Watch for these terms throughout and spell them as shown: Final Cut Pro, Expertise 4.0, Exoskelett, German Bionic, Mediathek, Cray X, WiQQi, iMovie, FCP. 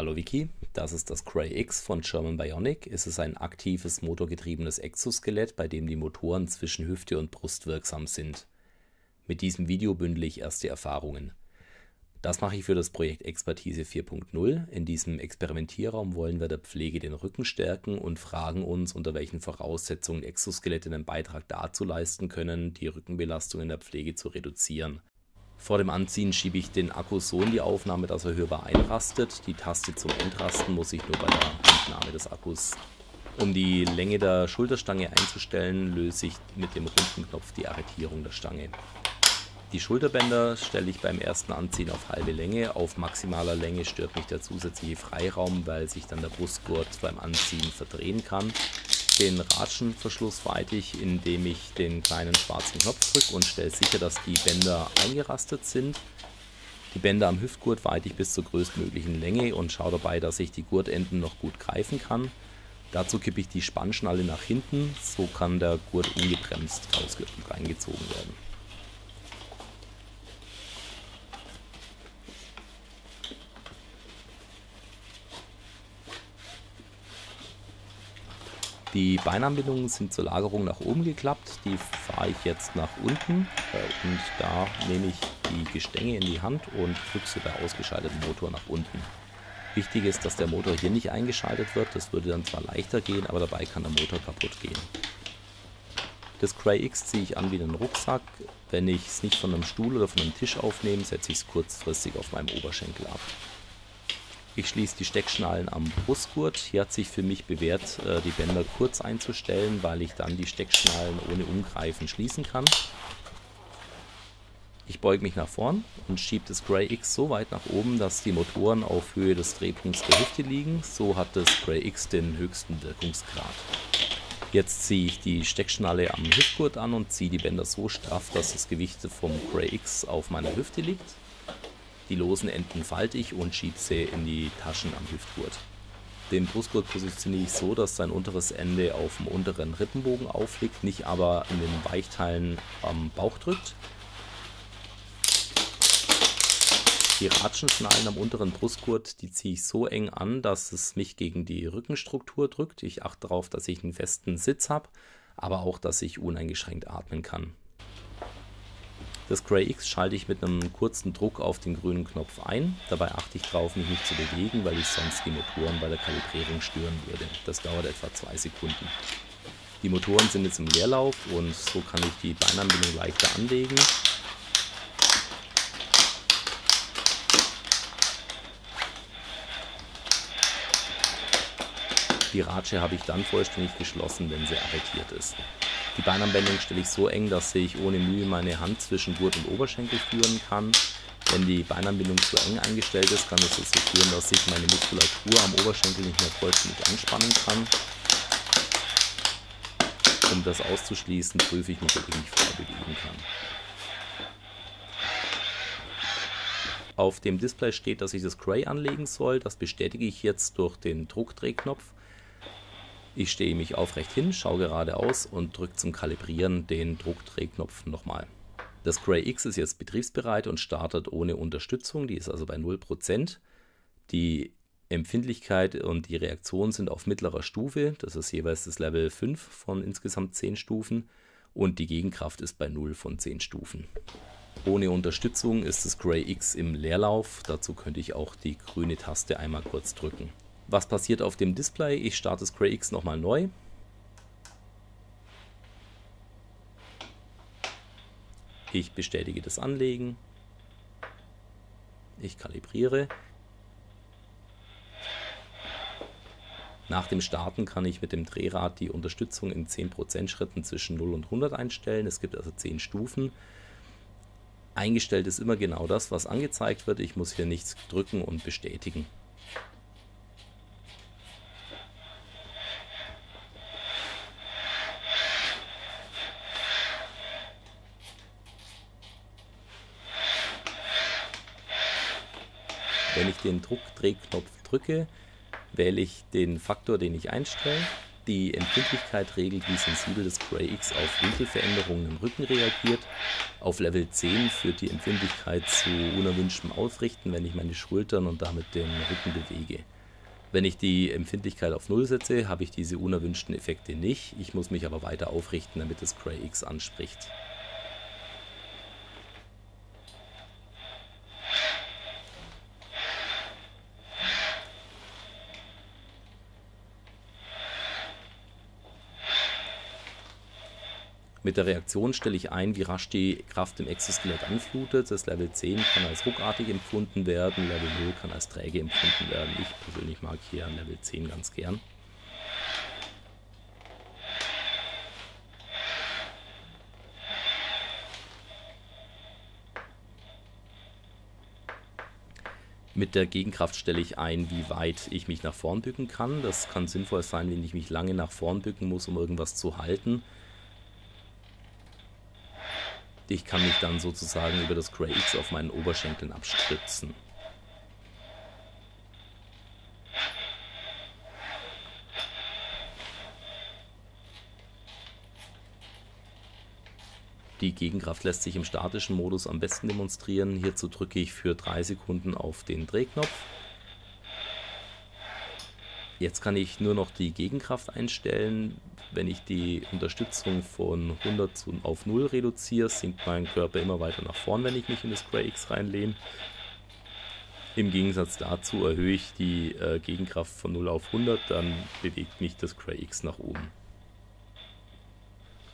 Hallo Vicky, das ist das Cray X von German Bionic. Es ist ein aktives motorgetriebenes Exoskelett, bei dem die Motoren zwischen Hüfte und Brust wirksam sind. Mit diesem Video bündle ich erste Erfahrungen. Das mache ich für das Projekt Expertise 4.0. In diesem Experimentierraum wollen wir der Pflege den Rücken stärken und fragen uns, unter welchen Voraussetzungen Exoskelette einen Beitrag dazu leisten können, die Rückenbelastung in der Pflege zu reduzieren. Vor dem Anziehen schiebe ich den Akku so in die Aufnahme, dass er hörbar einrastet. Die Taste zum Entrasten muss ich nur bei der Entnahme des Akkus. Um die Länge der Schulterstange einzustellen, löse ich mit dem runden Knopf die Arretierung der Stange. Die Schulterbänder stelle ich beim ersten Anziehen auf halbe Länge. Auf maximaler Länge stört mich der zusätzliche Freiraum, weil sich dann der Brustgurt beim Anziehen verdrehen kann. Den Ratschenverschluss verhalte ich, indem ich den kleinen schwarzen Knopf drücke und stelle sicher, dass die Bänder eingerastet sind. Die Bänder am Hüftgurt weite ich bis zur größtmöglichen Länge und schaue dabei, dass ich die Gurtenden noch gut greifen kann. Dazu kippe ich die Spannschnalle nach hinten, so kann der Gurt ungebremst reingezogen werden. Die Beinanbindungen sind zur Lagerung nach oben geklappt, die fahre ich jetzt nach unten und da nehme ich die Gestänge in die Hand und drücke so den ausgeschalteten Motor nach unten. Wichtig ist, dass der Motor hier nicht eingeschaltet wird, das würde dann zwar leichter gehen, aber dabei kann der Motor kaputt gehen. Das Cray X ziehe ich an wie einen Rucksack, wenn ich es nicht von einem Stuhl oder von einem Tisch aufnehme, setze ich es kurzfristig auf meinem Oberschenkel ab. Ich schließe die Steckschnallen am Brustgurt. Hier hat sich für mich bewährt, die Bänder kurz einzustellen, weil ich dann die Steckschnallen ohne Umgreifen schließen kann. Ich beuge mich nach vorn und schiebe das Cray X so weit nach oben, dass die Motoren auf Höhe des Drehpunkts der Hüfte liegen. So hat das Cray X den höchsten Wirkungsgrad. Jetzt ziehe ich die Steckschnalle am Hüftgurt an und ziehe die Bänder so straff, dass das Gewicht vom Cray X auf meiner Hüfte liegt. Die losen Enden falte ich und schiebe sie in die Taschen am Hüftgurt. Den Brustgurt positioniere ich so, dass sein unteres Ende auf dem unteren Rippenbogen aufliegt, nicht aber in den Weichteilen am Bauch drückt. Die Ratschenschnallen am unteren Brustgurt, die ziehe ich so eng an, dass es mich gegen die Rückenstruktur drückt. Ich achte darauf, dass ich einen festen Sitz habe, aber auch, dass ich uneingeschränkt atmen kann. Das Cray X schalte ich mit einem kurzen Druck auf den grünen Knopf ein. Dabei achte ich darauf, mich nicht zu bewegen, weil ich sonst die Motoren bei der Kalibrierung stören würde. Das dauert etwa 2 Sekunden. Die Motoren sind jetzt im Leerlauf und so kann ich die Beinanbindung leichter anlegen. Die Ratsche habe ich dann vollständig geschlossen, wenn sie arretiert ist. Die Beinanbindung stelle ich so eng, dass ich ohne Mühe meine Hand zwischen Gurt und Oberschenkel führen kann. Wenn die Beinanbindung zu eng eingestellt ist, kann es dazu führen, dass ich meine Muskulatur am Oberschenkel nicht mehr vollständig anspannen kann. Um das auszuschließen, prüfe ich mich, ob ich mich frei bewegen kann. Auf dem Display steht, dass ich das Cray anlegen soll. Das bestätige ich jetzt durch den Druckdrehknopf. Ich stehe mich aufrecht hin, schaue geradeaus und drücke zum Kalibrieren den Druckdrehknopf nochmal. Das Cray X ist jetzt betriebsbereit und startet ohne Unterstützung, die ist also bei 0%. Die Empfindlichkeit und die Reaktion sind auf mittlerer Stufe, das ist jeweils das Level 5 von insgesamt 10 Stufen und die Gegenkraft ist bei 0 von 10 Stufen. Ohne Unterstützung ist das Cray X im Leerlauf, dazu könnte ich auch die grüne Taste einmal kurz drücken. Was passiert auf dem Display? Ich starte das Cray X nochmal neu. Ich bestätige das Anlegen. Ich kalibriere. Nach dem Starten kann ich mit dem Drehrad die Unterstützung in 10% Schritten zwischen 0 und 100 einstellen. Es gibt also 10 Stufen. Eingestellt ist immer genau das, was angezeigt wird. Ich muss hier nichts drücken und bestätigen. Wenn ich den Druckdrehknopf drücke, wähle ich den Faktor, den ich einstelle. Die Empfindlichkeit regelt, wie sensibel das Cray X auf Winkelveränderungen im Rücken reagiert. Auf Level 10 führt die Empfindlichkeit zu unerwünschtem Aufrichten, wenn ich meine Schultern und damit den Rücken bewege. Wenn ich die Empfindlichkeit auf 0 setze, habe ich diese unerwünschten Effekte nicht. Ich muss mich aber weiter aufrichten, damit das Cray X anspricht. Mit der Reaktion stelle ich ein, wie rasch die Kraft im Exoskelett anflutet. Das Level 10 kann als ruckartig empfunden werden, Level 0 kann als träge empfunden werden. Ich persönlich mag hier ein Level 10 ganz gern. Mit der Gegenkraft stelle ich ein, wie weit ich mich nach vorn bücken kann. Das kann sinnvoll sein, wenn ich mich lange nach vorn bücken muss, um irgendwas zu halten. Ich kann mich dann sozusagen über das Cray X auf meinen Oberschenkeln abstützen. Die Gegenkraft lässt sich im statischen Modus am besten demonstrieren. Hierzu drücke ich für 3 Sekunden auf den Drehknopf. Jetzt kann ich nur noch die Gegenkraft einstellen. Wenn ich die Unterstützung von 100 auf 0 reduziere, sinkt mein Körper immer weiter nach vorn, wenn ich mich in das Cray X reinlehne. Im Gegensatz dazu erhöhe ich die Gegenkraft von 0 auf 100, dann bewegt mich das Cray X nach oben.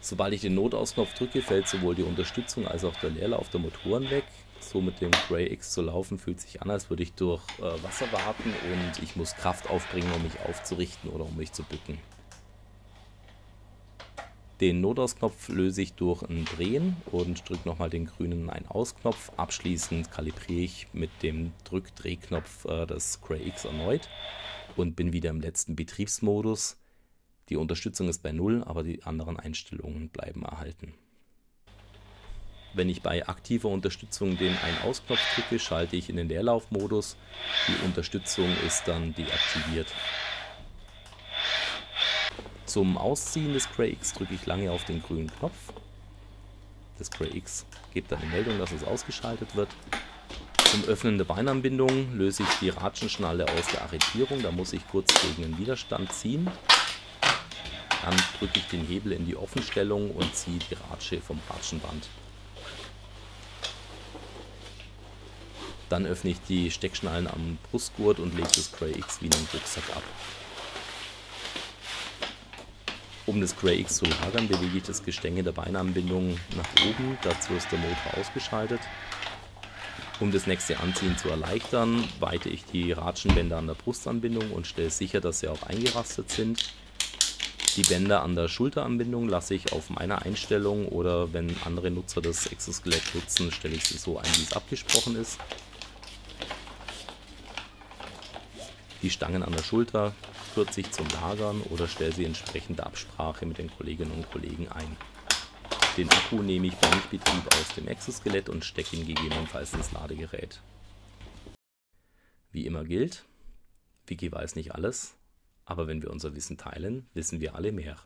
Sobald ich den Notausknopf drücke, fällt sowohl die Unterstützung als auch der Leerlauf der Motoren weg. So mit dem Cray X zu laufen fühlt sich an, als würde ich durch Wasser waten und ich muss Kraft aufbringen, um mich aufzurichten oder um mich zu bücken. Den Notausknopf löse ich durch ein Drehen und drücke nochmal den grünen Ein-Ausknopf. Abschließend kalibriere ich mit dem Drehknopf das Cray X erneut und bin wieder im letzten Betriebsmodus. Die Unterstützung ist bei 0, aber die anderen Einstellungen bleiben erhalten. Wenn ich bei aktiver Unterstützung den Ein-Aus-Knopf drücke, schalte ich in den Leerlaufmodus. Die Unterstützung ist dann deaktiviert. Zum Ausziehen des Cray X drücke ich lange auf den grünen Knopf. Das Cray X gibt dann die Meldung, dass es ausgeschaltet wird. Zum Öffnen der Beinanbindung löse ich die Ratschenschnalle aus der Arretierung. Da muss ich kurz gegen den Widerstand ziehen. Dann drücke ich den Hebel in die Offenstellung und ziehe die Ratsche vom Ratschenband. Dann öffne ich die Steckschnallen am Brustgurt und lege das Cray X wie einen Rucksack ab. Um das Cray X zu lagern, bewege ich das Gestänge der Beinanbindung nach oben, dazu ist der Motor ausgeschaltet. Um das nächste Anziehen zu erleichtern, weite ich die Ratschenbänder an der Brustanbindung und stelle sicher, dass sie auch eingerastet sind. Die Bänder an der Schulteranbindung lasse ich auf meiner Einstellung oder wenn andere Nutzer das Exoskelett nutzen, stelle ich sie so ein, wie es abgesprochen ist. Die Stangen an der Schulter kürze ich zum Lagern oder stelle sie entsprechend der Absprache mit den Kolleginnen und Kollegen ein. Den Akku nehme ich beim Nichtbetrieb aus dem Exoskelett und stecke ihn gegebenenfalls ins Ladegerät. Wie immer gilt, Wiki weiß nicht alles, aber wenn wir unser Wissen teilen, wissen wir alle mehr.